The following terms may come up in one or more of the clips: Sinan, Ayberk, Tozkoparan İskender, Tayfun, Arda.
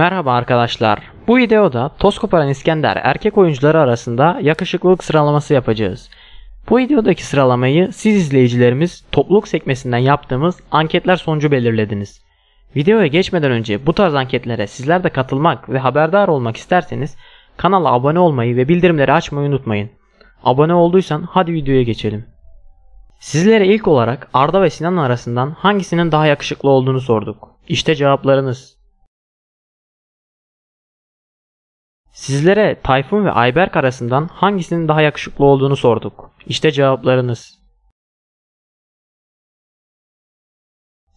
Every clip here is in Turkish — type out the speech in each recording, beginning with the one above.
Merhaba arkadaşlar. Bu videoda Tozkoparan İskender erkek oyuncuları arasında yakışıklılık sıralaması yapacağız. Bu videodaki sıralamayı siz izleyicilerimiz topluluk sekmesinden yaptığımız anketler sonucu belirlediniz. Videoya geçmeden önce bu tarz anketlere sizler de katılmak ve haberdar olmak isterseniz kanala abone olmayı ve bildirimleri açmayı unutmayın. Abone olduysan hadi videoya geçelim. Sizlere ilk olarak Arda ve Sinan arasından hangisinin daha yakışıklı olduğunu sorduk. İşte cevaplarınız. Sizlere Tayfun ve Ayberk arasından hangisinin daha yakışıklı olduğunu sorduk. İşte cevaplarınız.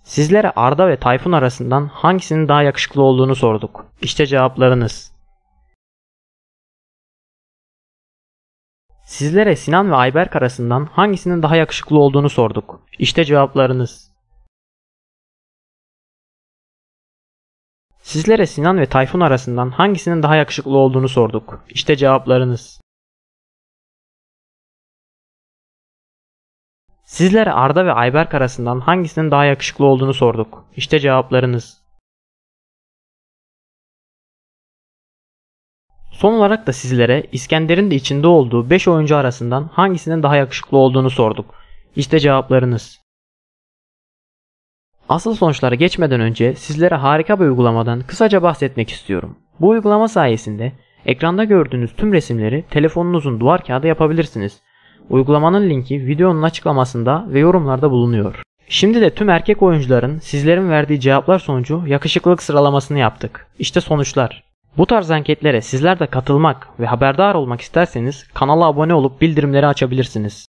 Sizlere Arda ve Tayfun arasından hangisinin daha yakışıklı olduğunu sorduk. İşte cevaplarınız. Sizlere Sinan ve Ayberk arasından hangisinin daha yakışıklı olduğunu sorduk. İşte cevaplarınız. Sizlere Sinan ve Tayfun arasından hangisinin daha yakışıklı olduğunu sorduk. İşte cevaplarınız. Sizlere Arda ve Ayberk arasından hangisinin daha yakışıklı olduğunu sorduk. İşte cevaplarınız. Son olarak da sizlere İskender'in de içinde olduğu 5 oyuncu arasından hangisinin daha yakışıklı olduğunu sorduk. İşte cevaplarınız. Asıl sonuçlara geçmeden önce sizlere harika bir uygulamadan kısaca bahsetmek istiyorum. Bu uygulama sayesinde ekranda gördüğünüz tüm resimleri telefonunuzun duvar kağıdı yapabilirsiniz. Uygulamanın linki videonun açıklamasında ve yorumlarda bulunuyor. Şimdi de tüm erkek oyuncuların sizlerin verdiği cevaplar sonucu yakışıklılık sıralamasını yaptık. İşte sonuçlar. Bu tarz anketlere sizler de katılmak ve haberdar olmak isterseniz kanala abone olup bildirimleri açabilirsiniz.